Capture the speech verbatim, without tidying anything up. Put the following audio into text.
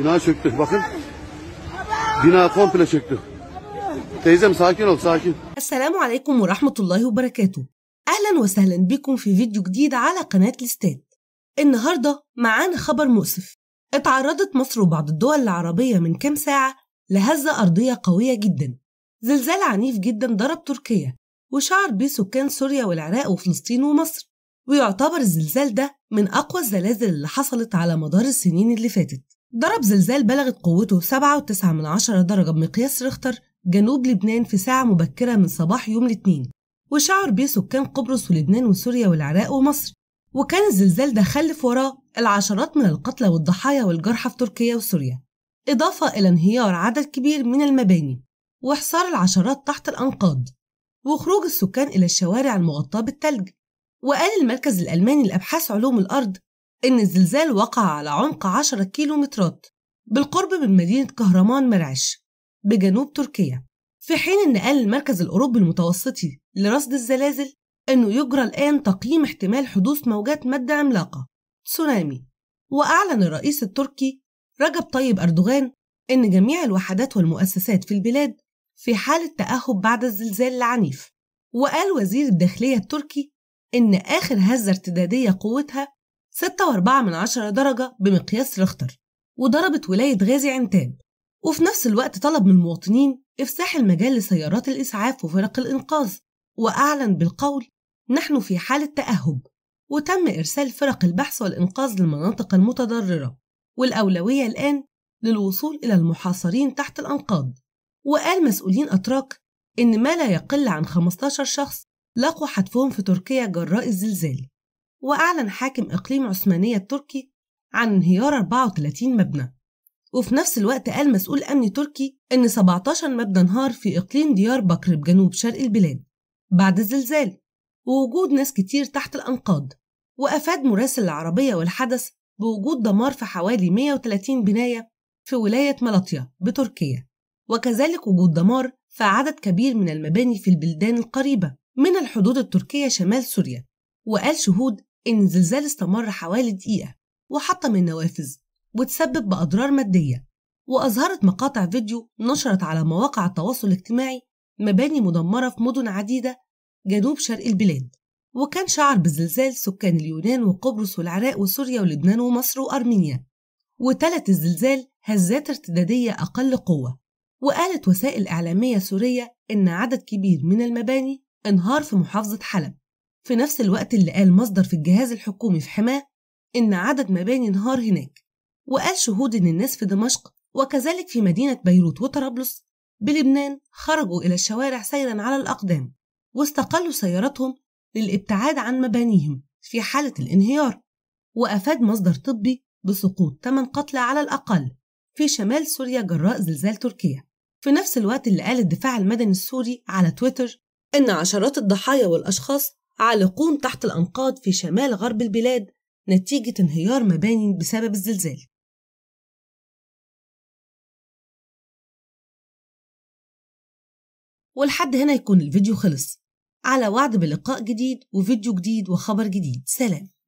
Bina çöktü. Bakın. Bina komple çöktü. Teyzem sakin ol, sakin. السلام عليكم ورحمة الله وبركاته. أهلا وسهلا بكم في فيديو جديد على قناة الاستاد. النهاردة معانا خبر مؤسف. اتعرضت مصر وبعض الدول العربية من كام ساعة لهزة أرضية قوية جدا. زلزال عنيف جدا ضرب تركيا وشعر بيه سكان سوريا والعراق وفلسطين ومصر، ويعتبر الزلزال ده من أقوى الزلازل اللي حصلت على مدار السنين اللي فاتت. ضرب زلزال بلغت قوته سبعة وتسعة من عشرة درجة بمقياس ريختر جنوب لبنان في ساعة مبكرة من صباح يوم الاثنين، وشعر بيه سكان قبرص ولبنان وسوريا والعراق ومصر. وكان الزلزال ده خلف وراه العشرات من القتلى والضحايا والجرحى في تركيا وسوريا، إضافة إلى انهيار عدد كبير من المباني وإحصار العشرات تحت الأنقاض وخروج السكان إلى الشوارع المغطاة بالثلج. وقال المركز الألماني لأبحاث علوم الأرض إن الزلزال وقع على عمق عشرة كيلومترات بالقرب من مدينة كهرمان مرعش بجنوب تركيا، في حين إن قال المركز الأوروبي المتوسطي لرصد الزلازل إنه يجرى الآن تقييم احتمال حدوث موجات مادة عملاقة تسونامي. وأعلن الرئيس التركي رجب طيب أردوغان إن جميع الوحدات والمؤسسات في البلاد في حالة تأهب بعد الزلزال العنيف. وقال وزير الداخلية التركي إن آخر هزة ارتدادية قوتها ستة وأربعة من عشرة درجة بمقياس ريختر وضربت ولاية غازي عنتاب. وفي نفس الوقت طلب من المواطنين إفساح المجال لسيارات الإسعاف وفرق الإنقاذ، وأعلن بالقول نحن في حالة تأهب، وتم إرسال فرق البحث والإنقاذ للمناطق المتضررة، والأولوية الآن للوصول إلى المحاصرين تحت الأنقاض. وقال مسؤولين أتراك إن ما لا يقل عن خمستاشر شخص لقوا حتفهم في تركيا جراء الزلزال. وأعلن حاكم إقليم عثمانية التركي عن انهيار أربعة وثلاثين مبنى. وفي نفس الوقت قال مسؤول أمني تركي إن سبعتاشر مبنى انهار في إقليم ديار بكر بجنوب شرق البلاد بعد الزلزال، ووجود ناس كتير تحت الأنقاض. وأفاد مراسل العربية والحدث بوجود دمار في حوالي مية وثلاثين بناية في ولاية ملاطيا بتركيا، وكذلك وجود دمار في عدد كبير من المباني في البلدان القريبة من الحدود التركية شمال سوريا. وقال شهود إن الزلزال استمر حوالي دقيقة وحطم النوافذ وتسبب بأضرار مادية. وأظهرت مقاطع فيديو نشرت على مواقع التواصل الاجتماعي مباني مدمرة في مدن عديدة جنوب شرق البلاد. وكان شعر بالزلزال سكان اليونان وقبرص والعراق وسوريا ولبنان ومصر وأرمينيا. وتلت الزلزال هزات ارتدادية أقل قوة. وقالت وسائل إعلامية سورية إن عدد كبير من المباني انهار في محافظة حلب، في نفس الوقت اللي قال مصدر في الجهاز الحكومي في حماه إن عدد مباني انهار هناك. وقال شهود إن الناس في دمشق وكذلك في مدينة بيروت وطرابلس بلبنان خرجوا إلى الشوارع سيرا على الأقدام، واستقلوا سياراتهم للابتعاد عن مبانيهم في حالة الانهيار. وأفاد مصدر طبي بسقوط ثمانية قتلى على الأقل في شمال سوريا جراء زلزال تركيا، في نفس الوقت اللي قال الدفاع المدني السوري على تويتر إن عشرات الضحايا والأشخاص عالقون تحت الأنقاض في شمال غرب البلاد نتيجة انهيار مباني بسبب الزلزال. ولحد هنا يكون الفيديو خلص، على وعد بلقاء جديد وفيديو جديد وخبر جديد. سلام.